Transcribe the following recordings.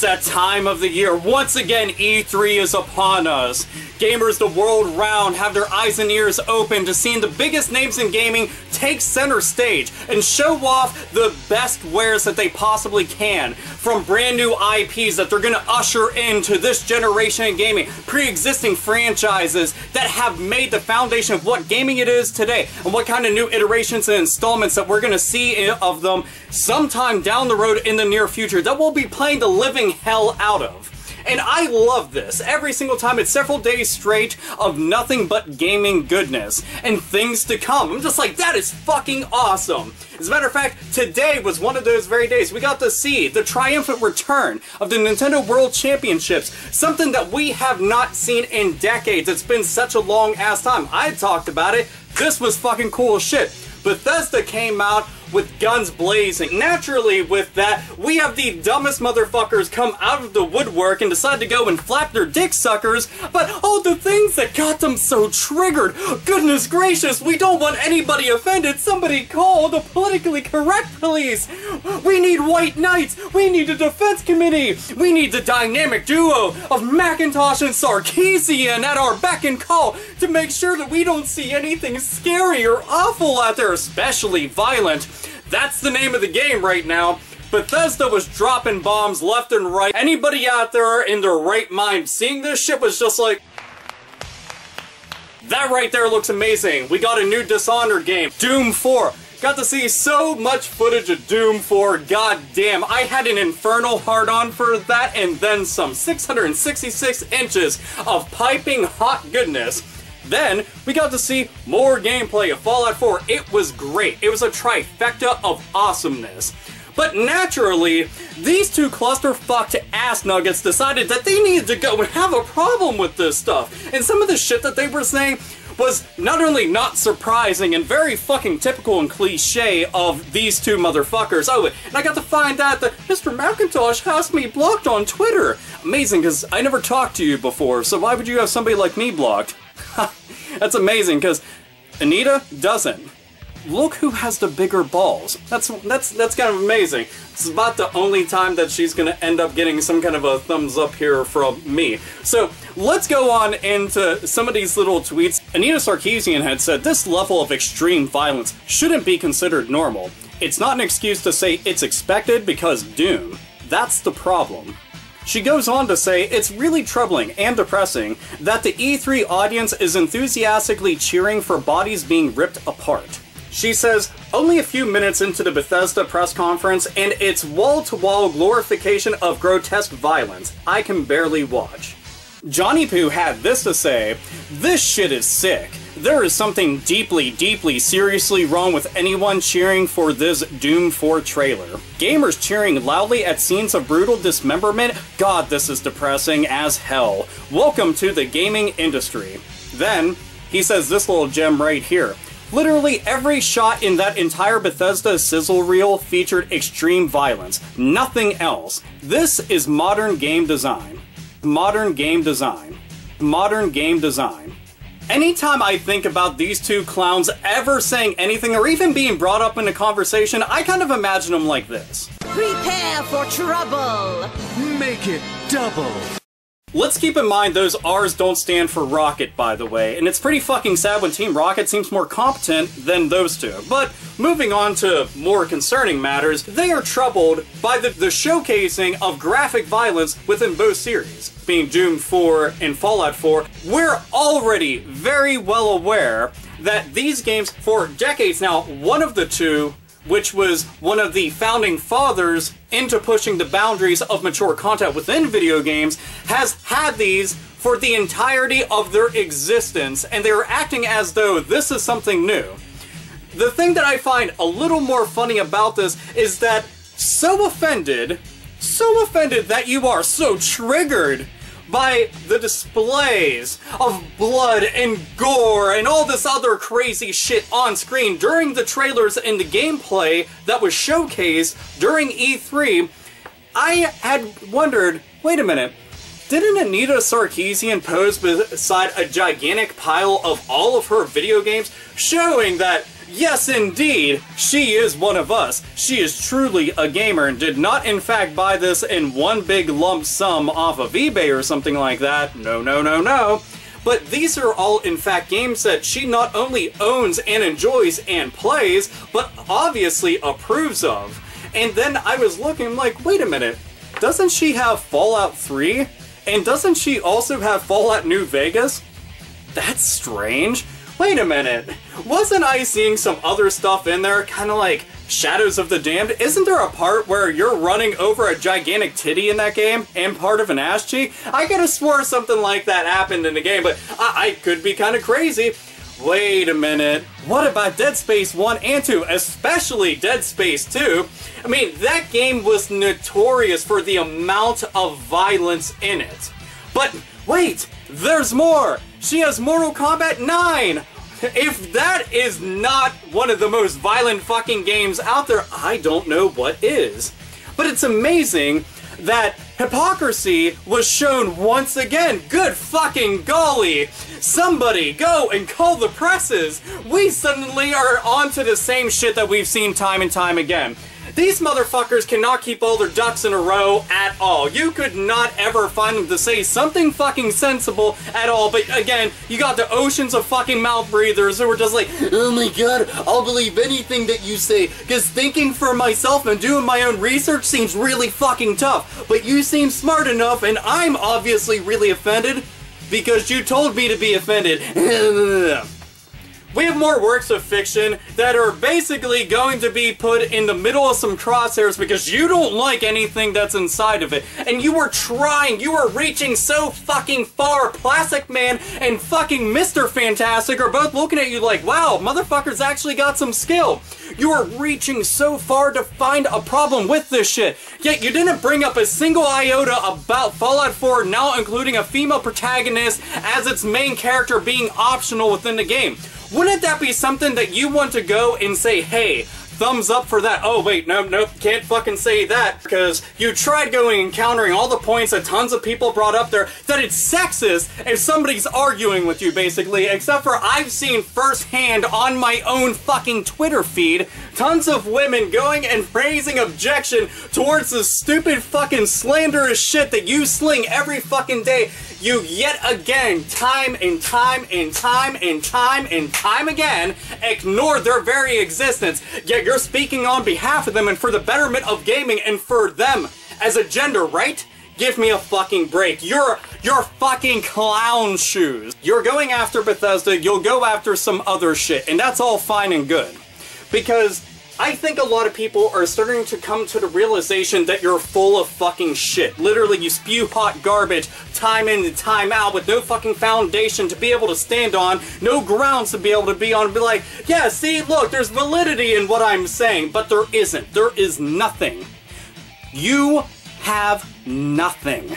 It's that time of the year. Once again, E3 is upon us. Gamers the world round have their eyes and ears open to seeing the biggest names in gaming take center stage and show off the best wares that they possibly can, from brand new IPs that they're going to usher into this generation of gaming, pre-existing franchises that have made the foundation of what gaming it is today, and what kind of new iterations and installments that we're going to see of them sometime down the road in the near future that we'll be playing the living hell out of. And I love this. Every single time, it's several days straight of nothing but gaming goodness and things to come. I'm just like, that is fucking awesome. As a matter of fact, today was one of those very days. We got to see the triumphant return of the Nintendo World Championships, something that we have not seen in decades. It's been such a long ass time. I talked about it. This was fucking cool as shit. Bethesda came out with guns blazing. Naturally, with that, we have the dumbest motherfuckers come out of the woodwork and decide to go and flap their dick suckers, but oh, the things that got them so triggered. Goodness gracious, we don't want anybody offended. Somebody call the politically correct police. We need white knights. We need a defense committee. We need the dynamic duo of McIntosh and Sarkeesian at our beck and call to make sure that we don't see anything scary or awful out there, especially violent. That's the name of the game right now. Bethesda was dropping bombs left and right. Anybody out there in their right mind seeing this shit was just like, that right there looks amazing. We got a new Dishonored game, Doom 4. Got to see so much footage of Doom 4, goddamn. I had an infernal hard-on for that and then some. 666 inches of piping hot goodness. Then, we got to see more gameplay of Fallout 4. It was great. It was a trifecta of awesomeness. But naturally, these two clusterfucked ass nuggets decided that they needed to go and have a problem with this stuff. And some of the shit that they were saying was not only not surprising and very fucking typical and cliche of these two motherfuckers. Oh, and I got to find out that Mr. McIntosh has me blocked on Twitter. Amazing, because I never talked to you before, so why would you have somebody like me blocked? That's amazing, because Anita doesn't. Look who has the bigger balls. That's kind of amazing. It's about the only time that she's going to end up getting some kind of a thumbs up here from me. So let's go on into some of these little tweets. Anita Sarkeesian had said, this level of extreme violence shouldn't be considered normal. It's not an excuse to say it's expected because Doom. That's the problem. She goes on to say, it's really troubling and depressing that the E3 audience is enthusiastically cheering for bodies being ripped apart. She says, only a few minutes into the Bethesda press conference and it's wall-to-wall glorification of grotesque violence. I can barely watch. Johnny Poo had this to say, this shit is sick. There is something deeply, deeply seriously wrong with anyone cheering for this Doom 4 trailer. Gamers cheering loudly at scenes of brutal dismemberment? God, this is depressing as hell. Welcome to the gaming industry. Then, he says this little gem right here. Literally every shot in that entire Bethesda sizzle reel featured extreme violence. Nothing else. This is modern game design. Modern game design. Modern game design. Anytime I think about these two clowns ever saying anything or even being brought up in a conversation, I kind of imagine them like this. Prepare for trouble. Make it double. Let's keep in mind those R's don't stand for Rocket, by the way, and it's pretty fucking sad when Team Rocket seems more competent than those two. But moving on to more concerning matters, they are troubled by the showcasing of graphic violence within both series, being Doom 4 and Fallout 4. We're already very well aware that these games, for decades now, one of the two, which was one of the founding fathers into pushing the boundaries of mature content within video games, has had these for the entirety of their existence, and they are acting as though this is something new. The thing that I find a little more funny about this is that so offended that you are so triggered by the displays of blood and gore and all this other crazy shit on screen during the trailers and the gameplay that was showcased during E3, I had wondered, wait a minute, didn't Anita Sarkeesian pose beside a gigantic pile of all of her video games, showing that Yes, indeed, she is one of us. She is truly a gamer and did not, in fact, buy this in one big lump sum off of eBay or something like that. No, no, no, no. But these are all, in fact, games that she not only owns and enjoys and plays, but obviously approves of. And then I was looking like, wait a minute, doesn't she have Fallout 3? And doesn't she also have Fallout New Vegas? That's strange. Wait a minute, wasn't I seeing some other stuff in there, kind of like Shadows of the Damned? Isn't there a part where you're running over a gigantic titty in that game and part of an ass cheek? I could have swore something like that happened in the game, but I could be kind of crazy. Wait a minute, what about Dead Space 1 and 2, especially Dead Space 2? I mean, that game was notorious for the amount of violence in it. But wait, there's more! She has Mortal Kombat 9! If that is not one of the most violent fucking games out there, I don't know what is. But it's amazing that hypocrisy was shown once again. Good fucking golly! Somebody go and call the presses! We suddenly are onto the same shit that we've seen time and time again. These motherfuckers cannot keep all their ducks in a row at all. You could not ever find them to say something fucking sensible at all. But again, you got the oceans of fucking mouth breathers who were just like, oh my god, I'll believe anything that you say, because thinking for myself and doing my own research seems really fucking tough. But you seem smart enough, and I'm obviously really offended because you told me to be offended. We have more works of fiction that are basically going to be put in the middle of some crosshairs because you don't like anything that's inside of it. And you were trying, you were reaching so fucking far. Plastic Man and fucking Mr. Fantastic are both looking at you like, wow, motherfucker's actually got some skill. You were reaching so far to find a problem with this shit. Yet you didn't bring up a single iota about Fallout 4 now including a female protagonist as its main character being optional within the game. Wouldn't that be something that you want to go and say, hey, thumbs up for that? Oh wait, nope, can't fucking say that because you tried going and countering all the points that tons of people brought up there that it's sexist if somebody's arguing with you basically, except for I've seen firsthand on my own fucking Twitter feed tons of women going and raising objection towards the stupid fucking slanderous shit that you sling every fucking day. You yet again, time and time again, ignore their very existence, yet you're speaking on behalf of them and for the betterment of gaming and for them as a gender, right? Give me a fucking break. You're fucking clown shoes. You're going after Bethesda, you'll go after some other shit, and that's all fine and good. Because I think a lot of people are starting to come to the realization that you're full of fucking shit. Literally, you spew hot garbage time in and time out with no fucking foundation to be able to stand on, no grounds to be able to be on and be like, yeah, see, look, there's validity in what I'm saying, but there isn't. There is nothing. You have nothing.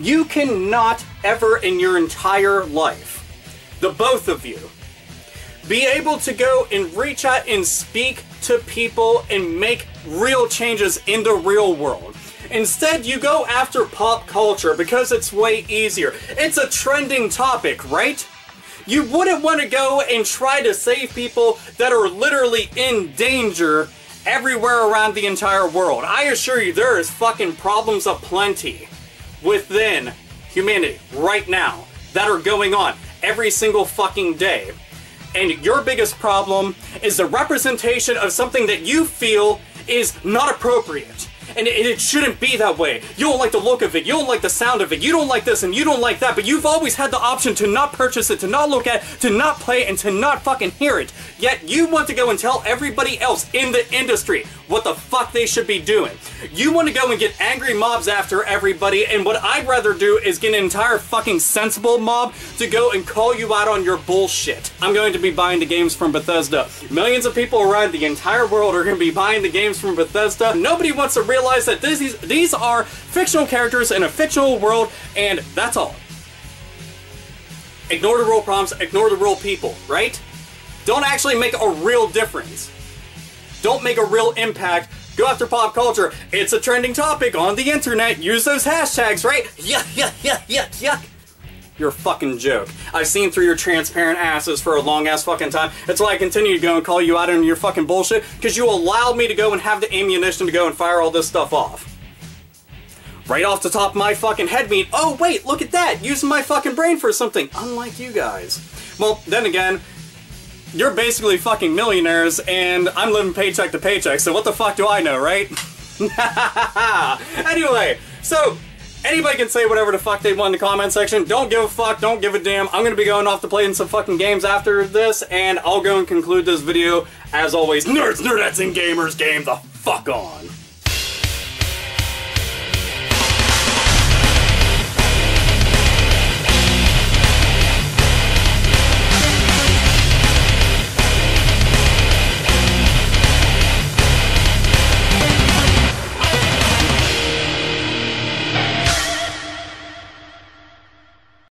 You cannot ever in your entire life, the both of you, be able to go and reach out and speak to people and make real changes in the real world. Instead, you go after pop culture because it's way easier. It's a trending topic, right? You wouldn't want to go and try to save people that are literally in danger everywhere around the entire world. I assure you, there is fucking problems aplenty within humanity right now that are going on every single fucking day. And your biggest problem is the representation of something that you feel is not appropriate. And it shouldn't be that way. You don't like the look of it, you don't like the sound of it, you don't like this and you don't like that, but you've always had the option to not purchase it, to not look at it, to not play it, and to not fucking hear it. Yet you want to go and tell everybody else in the industry what the fuck they should be doing. You want to go and get angry mobs after everybody, and what I'd rather do is get an entire fucking sensible mob to go and call you out on your bullshit. I'm going to be buying the games from Bethesda. Millions of people around the entire world are going to be buying the games from Bethesda. Nobody wants to realize that these are fictional characters in a fictional world, and that's all. Ignore the real problems, ignore the real people, right? Don't actually make a real difference. Don't make a real impact. Go after pop culture. It's a trending topic on the internet. Use those hashtags, right? Yuck, yuck, yuck, yuck, yuck. You're a fucking joke. I've seen through your transparent asses for a long ass fucking time. That's why I continue to go and call you out on your fucking bullshit, because you allowed me to go and have the ammunition to go and fire all this stuff off. Right off the top of my fucking head mean, oh wait, look at that, using my fucking brain for something, unlike you guys. Well, then again, you're basically fucking millionaires, and I'm living paycheck to paycheck, so what the fuck do I know, right? Anyway, so, anybody can say whatever the fuck they want in the comment section, don't give a fuck, don't give a damn, I'm gonna be going off to playing some fucking games after this, and I'll go and conclude this video. As always, nerds, nerdettes, and gamers, game the fuck on!